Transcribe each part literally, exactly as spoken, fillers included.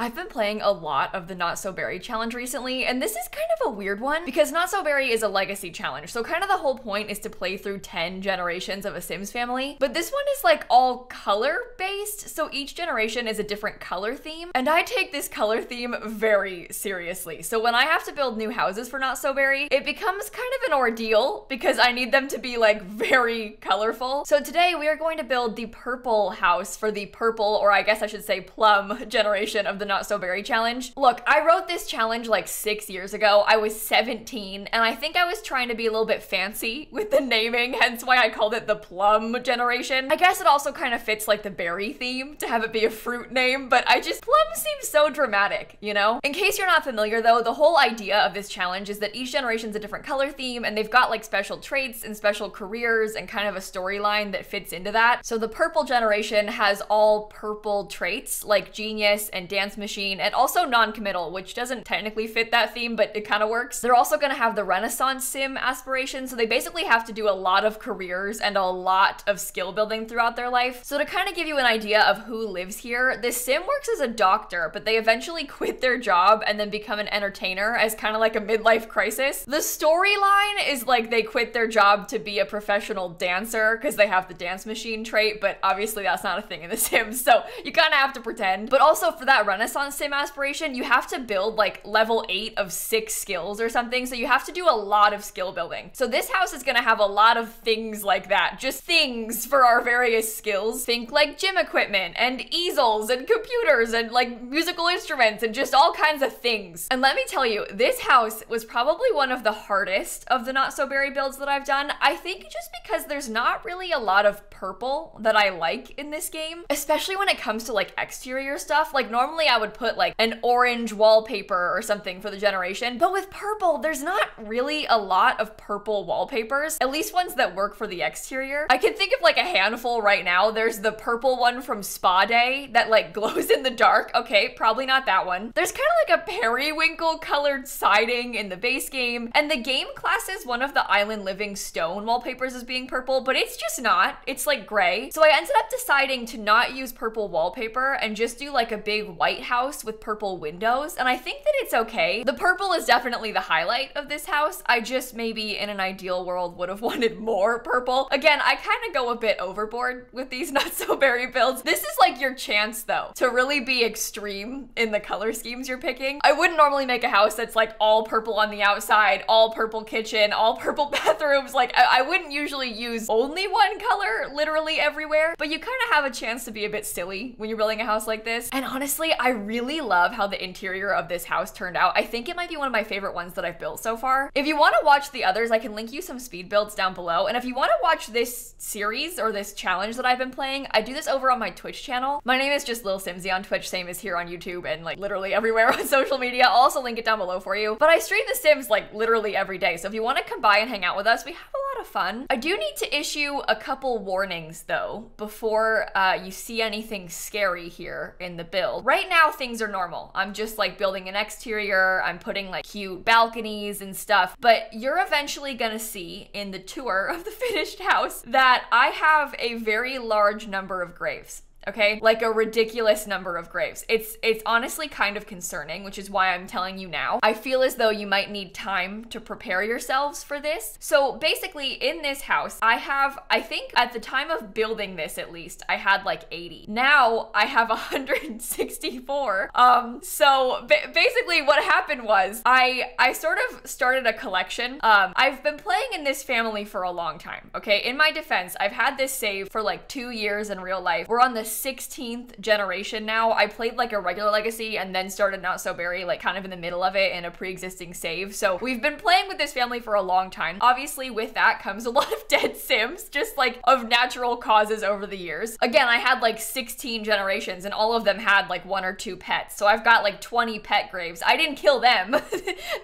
I've been playing a lot of the Not So Berry challenge recently, and this is kind of a weird one because Not So Berry is a legacy challenge, so kind of the whole point is to play through ten generations of a Sims family, but this one is like all color based, so each generation is a different color theme, and I take this color theme very seriously. So when I have to build new houses for Not So Berry, it becomes kind of an ordeal because I need them to be like very colorful. So today we are going to build the purple house for the purple, or I guess I should say plum generation of the Not So Berry challenge. Look, I wrote this challenge like six years ago. I was seventeen, and I think I was trying to be a little bit fancy with the naming, hence why I called it the Plum Generation. I guess it also kind of fits like the berry theme to have it be a fruit name, but I just, Plum seems so dramatic, you know? In case you're not familiar though, the whole idea of this challenge is that each generation's a different color theme, and they've got like special traits and special careers and kind of a storyline that fits into that. So the purple generation has all purple traits like genius and dance machine, and also non-committal, which doesn't technically fit that theme, but it kind of works. They're also gonna have the Renaissance sim aspiration, so they basically have to do a lot of careers and a lot of skill building throughout their life. So to kind of give you an idea of who lives here, this sim works as a doctor, but they eventually quit their job and then become an entertainer as kind of like a midlife crisis. The storyline is like they quit their job to be a professional dancer because they have the dance machine trait, but obviously that's not a thing in the Sims, so you kind of have to pretend. But also for that Renaissance on sim aspiration, you have to build like level eight of six skills or something, so you have to do a lot of skill building. So this house is gonna have a lot of things like that, just things for our various skills. Think like gym equipment and easels and computers and like musical instruments and just all kinds of things. And let me tell you, this house was probably one of the hardest of the Not So Berry builds that I've done. I think just because there's not really a lot of purple that I like in this game, especially when it comes to like exterior stuff. Like normally I would put like an orange wallpaper or something for the generation, but with purple, there's not really a lot of purple wallpapers, at least ones that work for the exterior. I can think of like a handful right now. There's the purple one from Spa Day that like glows in the dark. Okay, probably not that one. There's kind of like a periwinkle colored siding in the base game, and the game classes one of the Island Living stone wallpapers as being purple, but it's just not. It's like gray. So I ended up deciding to not use purple wallpaper and just do like a big white house with purple windows, and I think that it's okay. The purple is definitely the highlight of this house. I just maybe in an ideal world would have wanted more purple. Again, I kind of go a bit overboard with these Not So Berry builds. This is like your chance though to really be extreme in the color schemes you're picking. I wouldn't normally make a house that's like all purple on the outside, all purple kitchen, all purple bathrooms. Like I, I wouldn't usually use only one color literally everywhere, but you kind of have a chance to be a bit silly when you're building a house like this. And honestly, I I really love how the interior of this house turned out. I think it might be one of my favorite ones that I've built so far. If you want to watch the others, I can link you some speed builds down below. And if you want to watch this series or this challenge that I've been playing, I do this over on my Twitch channel. My name is just LilSimsie on Twitch, same as here on YouTube and like literally everywhere on social media. I'll also link it down below for you. But I stream The Sims like literally every day. So if you want to come by and hang out with us, we have a lot of fun. I do need to issue a couple warnings though before uh, you see anything scary here in the build. Right now, things are normal. I'm just like building an exterior, I'm putting like cute balconies and stuff, but you're eventually gonna see in the tour of the finished house that I have a very large number of graves. Okay? Like a ridiculous number of graves. It's it's honestly kind of concerning, which is why I'm telling you now. I feel as though you might need time to prepare yourselves for this. So basically in this house, I have, I think at the time of building this at least, I had like eighty. Now I have one hundred sixty-four. Um, so ba- basically what happened was I, I sort of started a collection. Um, I've been playing in this family for a long time. Okay? In my defense, I've had this save for like two years in real life. We're on the sixteenth generation now. I played like a regular legacy and then started Not So Berry like kind of in the middle of it in a pre-existing save. So we've been playing with this family for a long time. Obviously with that comes a lot of dead Sims, just like of natural causes over the years. Again, I had like sixteen generations and all of them had like one or two pets. So I've got like twenty pet graves. I didn't kill them.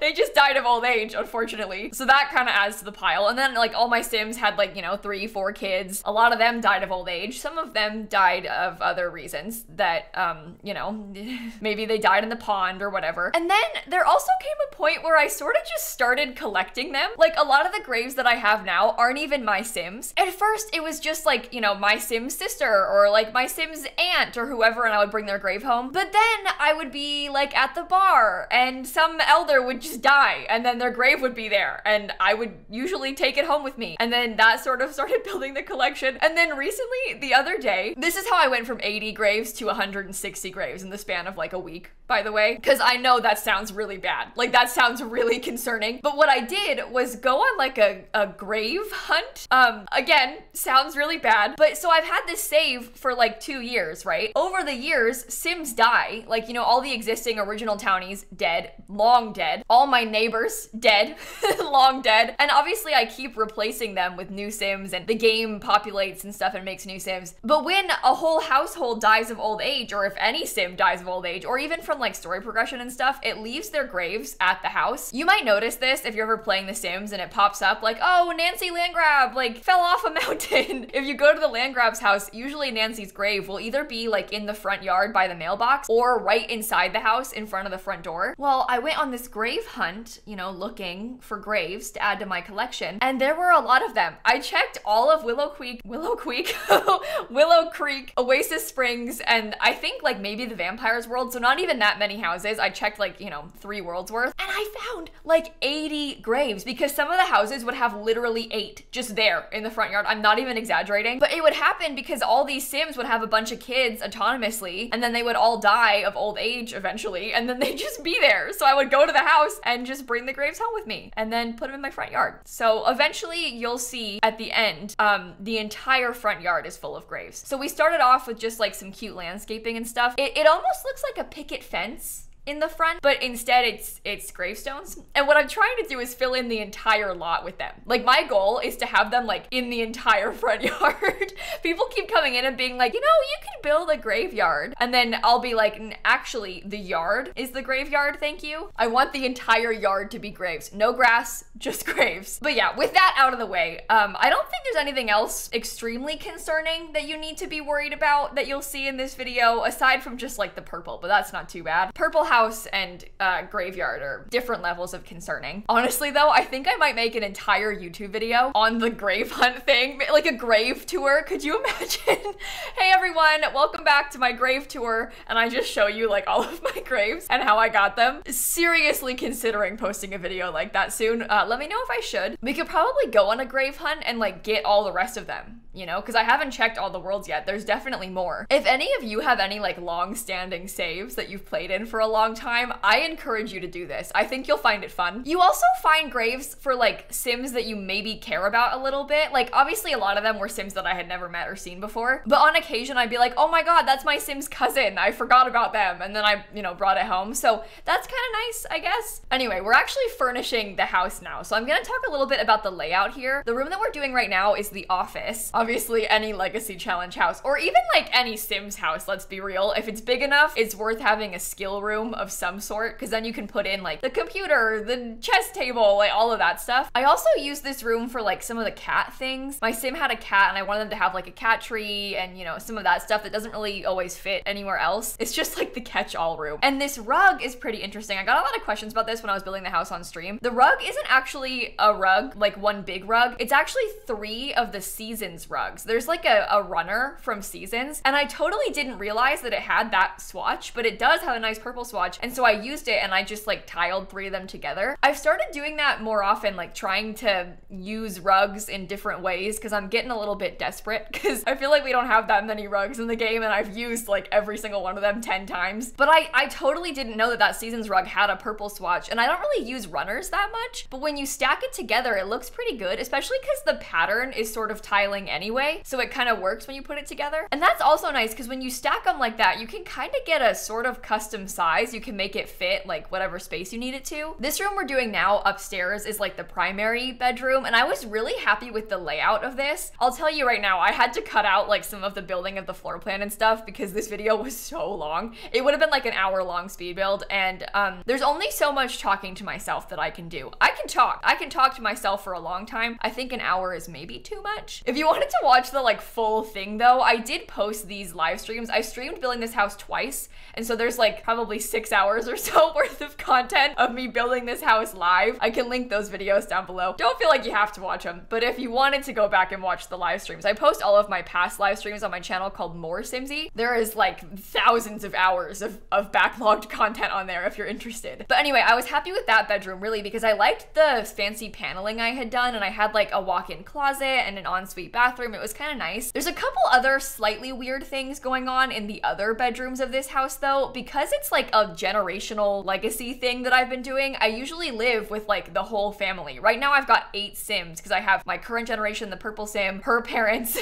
They just died of old age, unfortunately. So that kind of adds to the pile. And then like all my Sims had like, you know, three, four kids. A lot of them died of old age. Some of them died of other reasons that, um, you know, maybe they died in the pond or whatever. And then there also came a point where I sort of just started collecting them. Like, a lot of the graves that I have now aren't even my Sims. At first, it was just like, you know, my Sim's sister or like my Sim's aunt or whoever, and I would bring their grave home. But then I would be like at the bar and some elder would just die and then their grave would be there and I would usually take it home with me. And then that sort of started building the collection. And then recently, the other day, this is how I went from eighty graves to one hundred sixty graves in the span of like a week, by the way, because I know that sounds really bad. Like, that sounds really concerning. But what I did was go on like a, a grave hunt. Um, again, sounds really bad. But so I've had this save for like two years, right? Over the years, Sims die. Like, you know, all the existing original townies dead, long dead. All my neighbors dead, long dead. And obviously I keep replacing them with new Sims and the game populates and stuff and makes new Sims. But when a whole household dies of old age, or if any Sim dies of old age, or even from like story progression and stuff, it leaves their graves at the house. You might notice this if you're ever playing The Sims and it pops up like, oh, Nancy Landgrab like fell off a mountain. If you go to the Landgrab's house, usually Nancy's grave will either be like in the front yard by the mailbox or right inside the house in front of the front door. Well, I went on this grave hunt, you know, looking for graves to add to my collection, and there were a lot of them. I checked all of Willow Creek, Willow Creek, Willow Creek, Oasis Springs, and I think like maybe the Vampire's World, so not even that many houses. I checked like, you know, three worlds worth, and I found like eighty graves because some of the houses would have literally eight just there in the front yard. I'm not even exaggerating, but it would happen because all these Sims would have a bunch of kids autonomously, and then they would all die of old age eventually, and then they'd just be there. So I would go to the house and just bring the graves home with me and then put them in my front yard. So eventually you'll see at the end, um, the entire front yard is full of graves. So we started off with just like some cute landscaping and stuff. It, it almost looks like a picket fence in the front, but instead it's it's gravestones. And what I'm trying to do is fill in the entire lot with them. Like, my goal is to have them like in the entire front yard. People keep coming in and being like, you know, you could build a graveyard. And then I'll be like, actually, the yard is the graveyard, thank you. I want the entire yard to be graves. No grass, just graves. But yeah, with that out of the way, um, I don't think there's anything else extremely concerning that you need to be worried about that you'll see in this video, aside from just like the purple, but that's not too bad. Purple house House and uh, graveyard are different levels of concerning. Honestly though, I think I might make an entire YouTube video on the grave hunt thing, like a grave tour. Could you imagine? Hey everyone, welcome back to my grave tour, and I just show you like all of my graves and how I got them. Seriously considering posting a video like that soon. Uh, let me know if I should. We could probably go on a grave hunt and like get all the rest of them, you know, because I haven't checked all the worlds yet. There's definitely more. If any of you have any like long-standing saves that you've played in for a long time, I encourage you to do this. I think you'll find it fun. You also find graves for like Sims that you maybe care about a little bit. Like, obviously a lot of them were Sims that I had never met or seen before, but on occasion I'd be like, oh my god, that's my Sim's cousin, I forgot about them, and then I, you know, brought it home. So that's kind of nice, I guess. Anyway, we're actually furnishing the house now, so I'm gonna talk a little bit about the layout here. The room that we're doing right now is the office. Obviously any Legacy Challenge house, or even like any Sims house, let's be real, if it's big enough, it's worth having a skill room of some sort, because then you can put in like the computer, the chess table, like all of that stuff. I also use this room for like some of the cat things. My Sim had a cat and I wanted them to have like a cat tree and, you know, some of that stuff that doesn't really always fit anywhere else. It's just like the catch-all room. And this rug is pretty interesting. I got a lot of questions about this when I was building the house on stream. The rug isn't actually a rug, like one big rug. It's actually three of the Seasons rugs. There's like a, a runner from Seasons, and I totally didn't realize that it had that swatch, but it does have a nice purple swatch. And so I used it and I just like tiled three of them together. I've started doing that more often, like trying to use rugs in different ways, because I'm getting a little bit desperate because I feel like we don't have that many rugs in the game, and I've used like every single one of them ten times. But I, I totally didn't know that that Seasons rug had a purple swatch, and I don't really use runners that much, but when you stack it together, it looks pretty good, especially because the pattern is sort of tiling anyway, so it kind of works when you put it together. And that's also nice because when you stack them like that, you can kind of get a sort of custom size size, you can make it fit like whatever space you need it to. This room we're doing now upstairs is like the primary bedroom, and I was really happy with the layout of this. I'll tell you right now, I had to cut out like some of the building of the floor plan and stuff because this video was so long. It would have been like an hour long speed build, and um, there's only so much talking to myself that I can do. I can talk. I can talk to myself for a long time. I think an hour is maybe too much. If you wanted to watch the like full thing though, I did post these live streams. I streamed building this house twice, and so there's like probably six hours or so worth of content of me building this house live. I can link those videos down below. Don't feel like you have to watch them, but if you wanted to go back and watch the live streams, I post all of my past live streams on my channel called More Simsy. There is like thousands of hours of, of backlogged content on there if you're interested. But anyway, I was happy with that bedroom really because I liked the fancy paneling I had done, and I had like a walk-in closet and an ensuite bathroom. It was kind of nice. There's a couple other slightly weird things going on in the other bedrooms of this house though, because it's like a generational legacy thing that I've been doing. I usually live with like the whole family. Right now I've got eight Sims because I have my current generation, the purple Sim, her parents,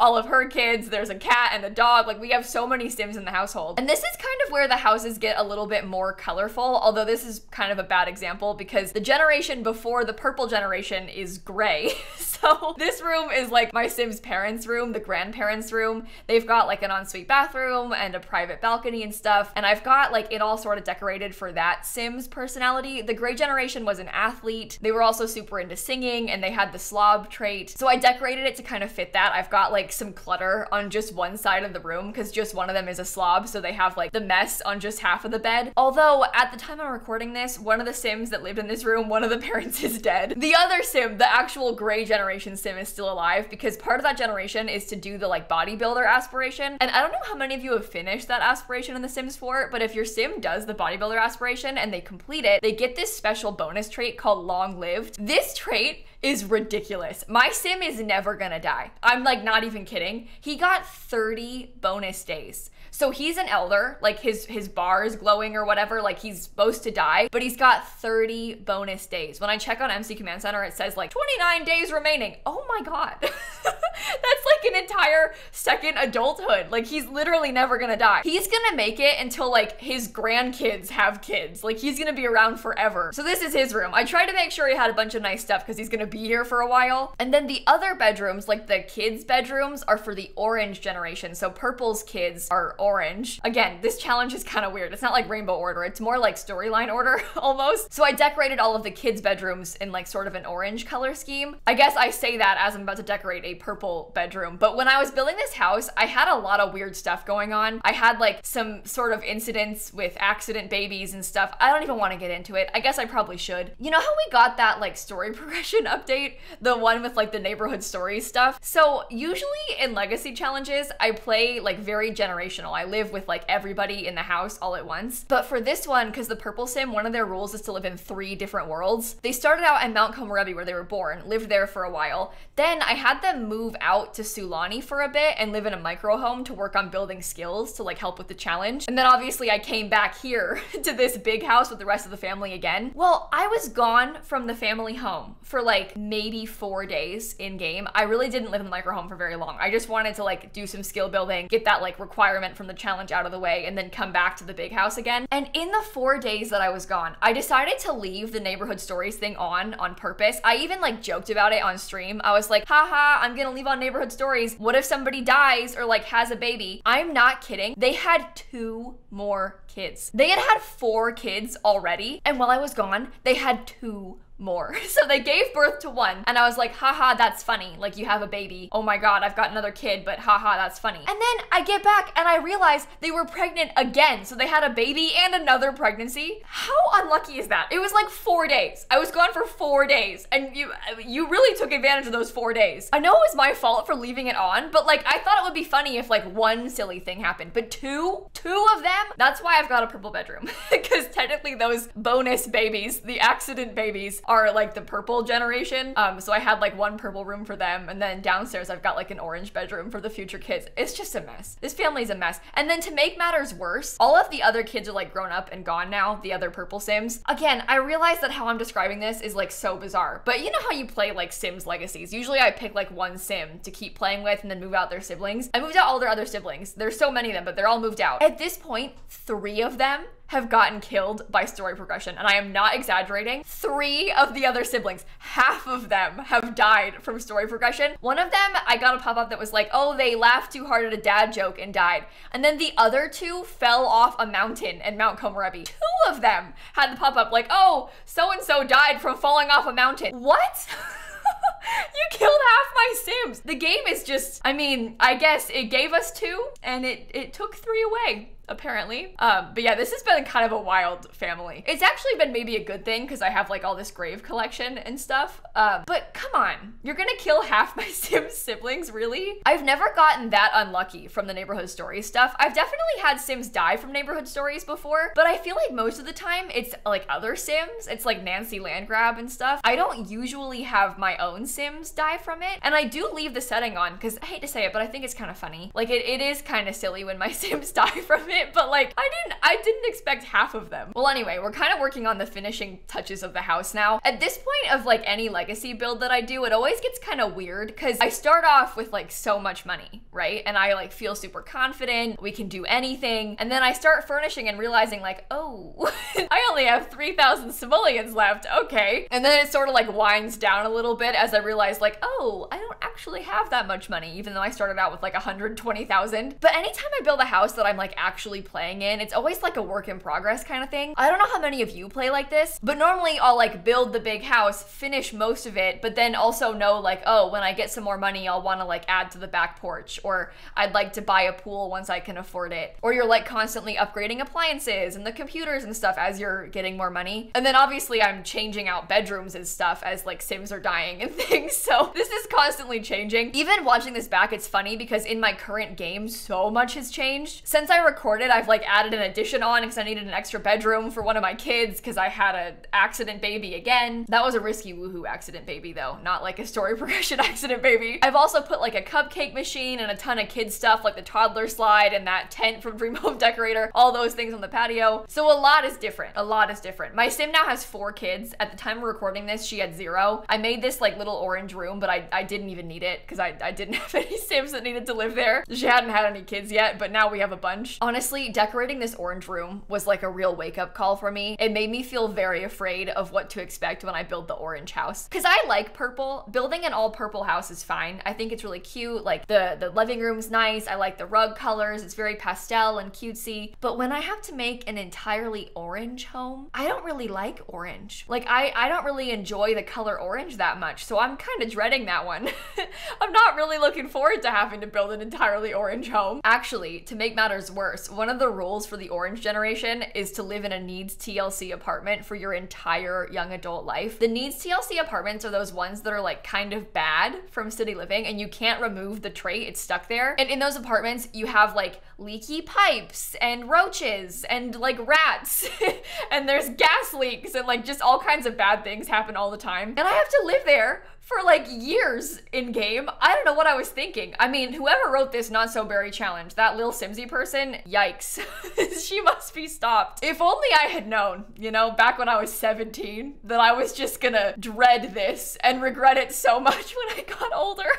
all of her kids, there's a cat and a dog. Like we have so many Sims in the household. And this is kind of where the houses get a little bit more colorful, although this is kind of a bad example because the generation before the purple generation is gray. So this room is like my Sims' parents' room, the grandparents' room. They've got like an ensuite bathroom and a private balcony and stuff. And I've got like it all sort of decorated for that Sims personality. The gray generation was an athlete. They were also super into singing and they had the slob trait. So I decorated it to kind of fit that. I've got like some clutter on just one side of the room because just one of them is a slob. So they have like the mess on just half of the bed. Although at the time I'm recording this, one of the Sims that lived in this room, one of the parents is dead. The other Sim, the actual gray generation Sim, is still alive because part of that generation is to do the like bodybuilder aspiration. And I don't know how many of you have finished that aspiration in The Sims four, but if your Sim does the bodybuilder aspiration and they complete it, they get this special bonus trait called long lived. This trait is ridiculous. My Sim is never gonna die. I'm like not even kidding. He got thirty bonus days. So he's an elder, like his his bar is glowing or whatever, like he's supposed to die, but he's got thirty bonus days. When I check on M C Command Center, it says like twenty-nine days remaining. Oh my God. That's like an entire second adulthood. Like he's literally never gonna die. He's gonna make it until like his grandkids have kids. Like he's gonna be around forever. So this is his room. I tried to make sure he had a bunch of nice stuff because he's gonna be here for a while. And then the other bedrooms, like the kids' bedrooms, are for the orange generation. So purple's kids are orange. Again, this challenge is kind of weird. It's not like rainbow order. It's more like storyline order almost. So I decorated all of the kids' bedrooms in like sort of an orange color scheme. I guess I say that as I'm about to decorate a purple bedroom. But when I was building this house, I had a lot of weird stuff going on. I had like some sort of incidents with accident babies and stuff. I don't even want to get into it. I guess I probably should. You know how we got that like story progression update? The one with like the neighborhood story stuff. So usually in legacy challenges, I play like very generational. I live with like everybody in the house all at once. But for this one, because the purple Sim, one of their rules is to live in three different worlds. They started out at Mount Komorebi where they were born, lived there for a while. Then I had them move out to Sulani for a bit and live in a micro home to work on building skills to like help with the challenge. And then obviously I came back here to this big house with the rest of the family again. Well, I was gone from the family home for like maybe four days in game. I really didn't live in the micro home for very long. I just wanted to like do some skill building, get that like requirement from the challenge out of the way, and then come back to the big house again. And in the four days that I was gone, I decided to leave the neighborhood stories thing on on purpose. I even like joked about it on stream. I was like, haha, I'm gonna leave on neighborhood stories. What if somebody dies or like has a baby? I'm not kidding. They had two more kids. They had had four kids already, and while I was gone, they had two more. So they gave birth to one, and I was like, haha, that's funny. Like, you have a baby. Oh my God, I've got another kid, but haha, that's funny. And then I get back and I realize they were pregnant again. So they had a baby and another pregnancy. How unlucky is that? It was like four days. I was gone for four days and you you really took advantage of those four days. I know it was my fault for leaving it on, but like, I thought it would be funny if like one silly thing happened, but two, two of them? That's why I've got a purple bedroom because technically those bonus babies, the accident babies, are like the purple generation. Um, so I had like one purple room for them, and then downstairs I've got like an orange bedroom for the future kids. It's just a mess. This family's a mess. And then to make matters worse, all of the other kids are like grown up and gone now, the other purple Sims. Again, I realize that how I'm describing this is like so bizarre, but you know how you play like Sims legacies. Usually I pick like one Sim to keep playing with and then move out their siblings. I moved out all their other siblings. There's so many of them, but they're all moved out. At this point, three of them have gotten killed by story progression, and I am not exaggerating. Three of the other siblings, half of them have died from story progression. One of them, I got a pop-up that was like, oh, they laughed too hard at a dad joke and died. And then the other two fell off a mountain in Mount Komorebi. Two of them had the pop-up like, oh, so-and-so died from falling off a mountain. What? You killed half my Sims. The game is just, I mean, I guess it gave us two and it, it took three away, apparently. Um, but yeah, this has been kind of a wild family. It's actually been maybe a good thing because I have like all this grave collection and stuff. Um, but come on, you're gonna kill half my Sims siblings, really? I've never gotten that unlucky from the neighborhood stories stuff. I've definitely had Sims die from neighborhood stories before, but I feel like most of the time it's like other Sims. It's like Nancy Landgrab and stuff. I don't usually have my own Sims die from it. And I do leave the setting on because I hate to say it, but I think it's kind of funny. Like it, it is kind of silly when my Sims die from it. But like, I didn't, I didn't expect half of them. Well, anyway, we're kind of working on the finishing touches of the house now. At this point of like any legacy build that I do, it always gets kind of weird because I start off with like so much money, right? And I like feel super confident, we can do anything. And then I start furnishing and realizing like, oh, I only have three thousand simoleons left, okay. And then it sort of like winds down a little bit as I realize like, oh, I don't actually have that much money, even though I started out with like one hundred twenty thousand. But anytime I build a house that I'm like actually playing in, it's always like a work in progress kind of thing. I don't know how many of you play like this, but normally I'll like build the big house, finish most of it, but then also know like, oh, when I get some more money, I'll want to like add to the back porch, or I'd like to buy a pool once I can afford it. Or you're like constantly upgrading appliances and the computers and stuff as you're getting more money. And then obviously I'm changing out bedrooms and stuff as like Sims are dying and things. So this is constantly changing. Even watching this back, it's funny because in my current game, so much has changed. Since I recorded I've like added an addition on because I needed an extra bedroom for one of my kids because I had an accident baby again. That was a risky woohoo accident baby though, not like a story progression accident baby. I've also put like a cupcake machine and a ton of kid stuff like the toddler slide and that tent from Dream Home Decorator, all those things on the patio. So a lot is different, a lot is different. My Sim now has four kids. At the time we're recording this, she had zero. I made this like little orange room, but I, I didn't even need it because I, I didn't have any Sims that needed to live there. She hadn't had any kids yet, but now we have a bunch. Honestly, Honestly, decorating this orange room was like a real wake-up call for me. It made me feel very afraid of what to expect when I build the orange house. Cause I like purple. Building an all purple house is fine. I think it's really cute. Like the, the living room's nice. I like the rug colors. It's very pastel and cutesy. But when I have to make an entirely orange home, I don't really like orange. Like I, I don't really enjoy the color orange that much. So I'm kind of dreading that one. I'm not really looking forward to having to build an entirely orange home. Actually, to make matters worse, one of the rules for the orange generation is to live in a needs T L C apartment for your entire young adult life. The needs T L C apartments are those ones that are like kind of bad from City Living and you can't remove the trait, it's stuck there. And in those apartments, you have like leaky pipes and roaches and like rats and there's gas leaks and like just all kinds of bad things happen all the time. And I have to live there for like years in game. I don't know what I was thinking. I mean, whoever wrote this Not So Berry challenge, that LilSimsie person, yikes. She must be stopped. If only I had known, you know, back when I was seventeen, that I was just gonna dread this and regret it so much when I got older.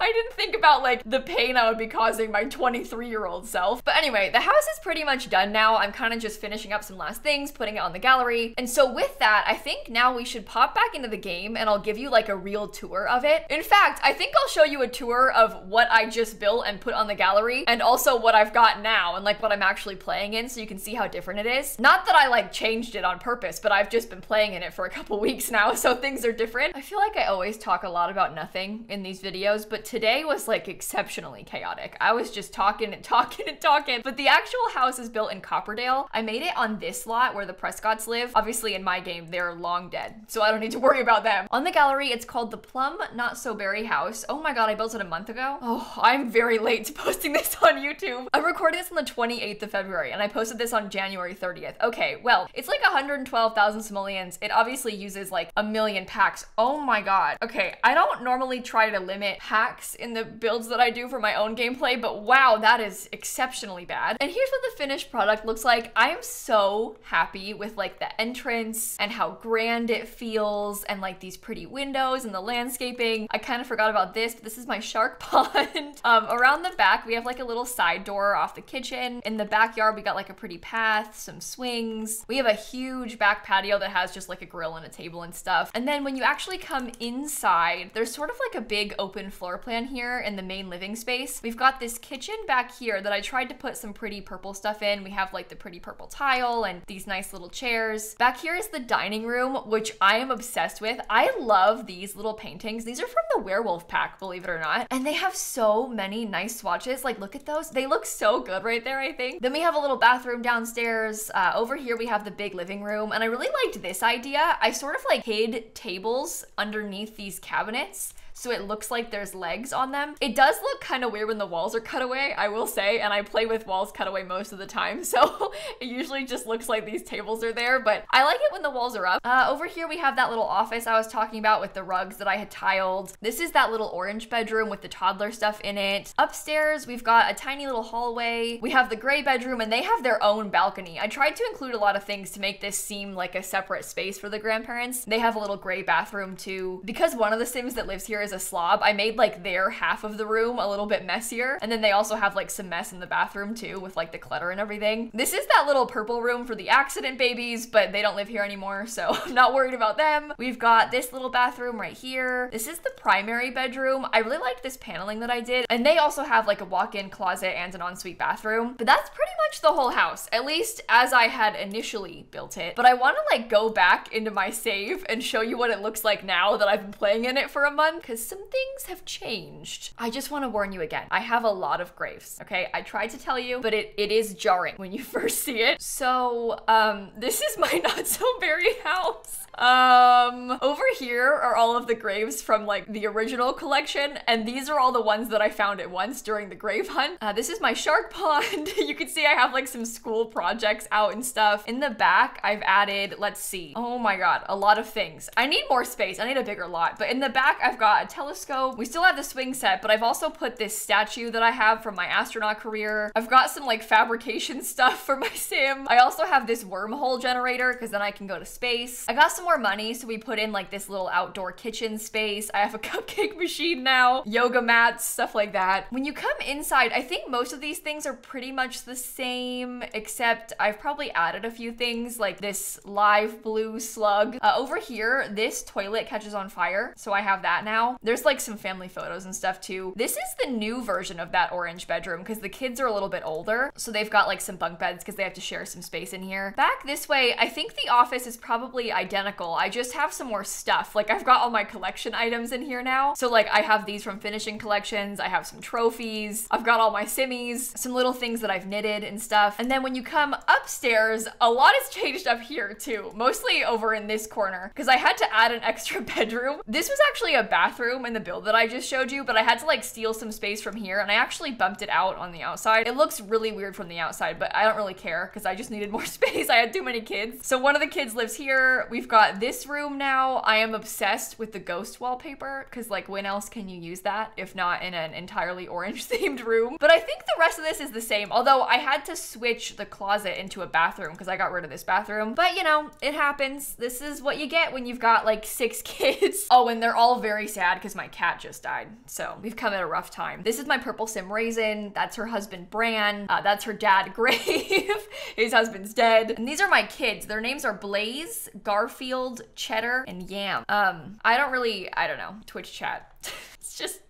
I didn't think about like the pain I would be causing my twenty-three year old self. But anyway, the house is pretty much done now. I'm kind of just finishing up some last things, putting it on the gallery. And so with that, I think now we should pop back into the game and I'll give you like a real tour of it. In fact, I think I'll show you a tour of what I just built and put on the gallery and also what I've got now and like what I'm actually playing in so you can see how different it is. Not that I like changed it on purpose, but I've just been playing in it for a couple weeks now, so things are different. I feel like I always talk a lot about nothing in these videos, but today was like exceptionally chaotic. I was just talking and talking and talking, but the actual house is built in Copperdale. I made it on this lot where the Prescotts live. Obviously in my game, they're long dead, so I don't need to worry about them. On the gallery, it's called the Plum Not So Berry House. Oh my god, I built it a month ago. Oh, I'm very late to posting this on YouTube. I recorded this on the twenty-eighth of February and I posted this on January thirtieth. Okay, well, it's like one hundred twelve thousand simoleons. It obviously uses like a million packs. Oh my god. Okay, I don't normally try to limit packs in the builds that I do for my own gameplay, but wow, that is exceptionally bad. And here's what the finished product looks like. I am so happy with like the entrance and how grand it feels and like these pretty windows and the landscape. landscaping. I kind of forgot about this, but this is my shark pond. um, around the back, we have like a little side door off the kitchen. In the backyard, we got like a pretty path, some swings. We have a huge back patio that has just like a grill and a table and stuff. And then when you actually come inside, there's sort of like a big open floor plan here in the main living space. We've got this kitchen back here that I tried to put some pretty purple stuff in. We have like the pretty purple tile and these nice little chairs. Back here is the dining room, which I am obsessed with. I love these little paintings. These are from the werewolf pack, believe it or not. And they have so many nice swatches. Like, look at those. They look so good right there, I think. Then we have a little bathroom downstairs. Uh, over here, we have the big living room. And I really liked this idea. I sort of like hid tables underneath these cabinets, so it looks like there's legs on them. It does look kind of weird when the walls are cut away, I will say, and I play with walls cut away most of the time, so it usually just looks like these tables are there, but I like it when the walls are up. Uh, over here we have that little office I was talking about with the rugs that I had tiled. This is that little orange bedroom with the toddler stuff in it. Upstairs we've got a tiny little hallway. We have the gray bedroom and they have their own balcony. I tried to include a lot of things to make this seem like a separate space for the grandparents. They have a little gray bathroom too. Because one of the Sims that lives here is a slob, I made like their half of the room a little bit messier, and then they also have like some mess in the bathroom too with like the clutter and everything. This is that little purple room for the accident babies, but they don't live here anymore, so I'm not worried about them. We've got this little bathroom right here. This is the primary bedroom. I really like this paneling that I did, and they also have like a walk-in closet and an ensuite bathroom, but that's pretty much the whole house, at least as I had initially built it. But I want to like go back into my save and show you what it looks like now that I've been playing in it for a month, because some things have changed. I just want to warn you again, I have a lot of graves, okay? I tried to tell you, but it, it is jarring when you first see it. So, um, this is my Not So Berry house. Um, over here are all of the graves from like the original collection, and these are all the ones that I found at once during the grave hunt. Uh, this is my shark pond. You can see I have like some school projects out and stuff. In the back, I've added, let's see, oh my god, a lot of things. I need more space, I need a bigger lot, but in the back I've got a telescope. We still have the swing set, but I've also put this statue that I have from my astronaut career. I've got some like fabrication stuff for my Sim. I also have this wormhole generator, because then I can go to space. I got some more money, so we put in like this little outdoor kitchen space. I have a cupcake machine now, yoga mats, stuff like that. When you come inside, I think most of these things are pretty much the same, except I've probably added a few things, like this live blue slug. Uh, over here, this toilet catches on fire, so I have that now. There's like some family photos and stuff too. This is the new version of that orange bedroom because the kids are a little bit older, so they've got like some bunk beds because they have to share some space in here. Back this way, I think the office is probably identical. I just have some more stuff. Like I've got all my collection items in here now. So like I have these from finishing collections. I have some trophies. I've got all my simmies, some little things that I've knitted and stuff. And then when you come upstairs, a lot has changed up here too, mostly over in this corner because I had to add an extra bedroom. This was actually a bathroom in the build that I just showed you, but I had to like steal some space from here, and I actually bumped it out on the outside. It looks really weird from the outside, but I don't really care because I just needed more space. I had too many kids. So one of the kids lives here. We've got this room now. I am obsessed with the ghost wallpaper because like when else can you use that if not in an entirely orange themed room? But I think the rest of this is the same, although I had to switch the closet into a bathroom because I got rid of this bathroom. But you know, it happens. This is what you get when you've got like six kids. Oh, and they're all very sad because my cat just died, so we've come at a rough time. This is my purple Sim Raisin. That's her husband Bran. Uh, that's her dad Grave. His husband's dead. And these are my kids. Their names are Blaze, Garfield, Cheddar, and Yam. Um, I don't really, I don't know, Twitch chat. It's just...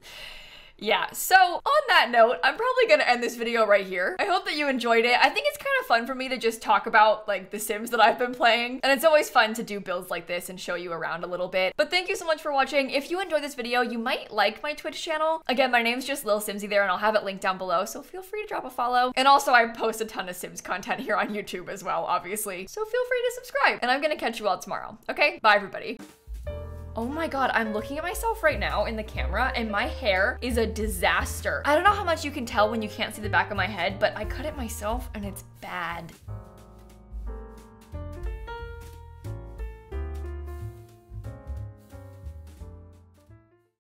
yeah, so on that note, I'm probably gonna end this video right here. I hope that you enjoyed it. I think it's kind of fun for me to just talk about like the Sims that I've been playing, and it's always fun to do builds like this and show you around a little bit. But thank you so much for watching. If you enjoyed this video, you might like my Twitch channel. Again, my name's just LilSimsie there, and I'll have it linked down below, so feel free to drop a follow. And also I post a ton of Sims content here on YouTube as well, obviously. So feel free to subscribe, and I'm gonna catch you all tomorrow. Okay, bye everybody. Oh my god, I'm looking at myself right now in the camera and my hair is a disaster. I don't know how much you can tell when you can't see the back of my head, but I cut it myself and it's bad.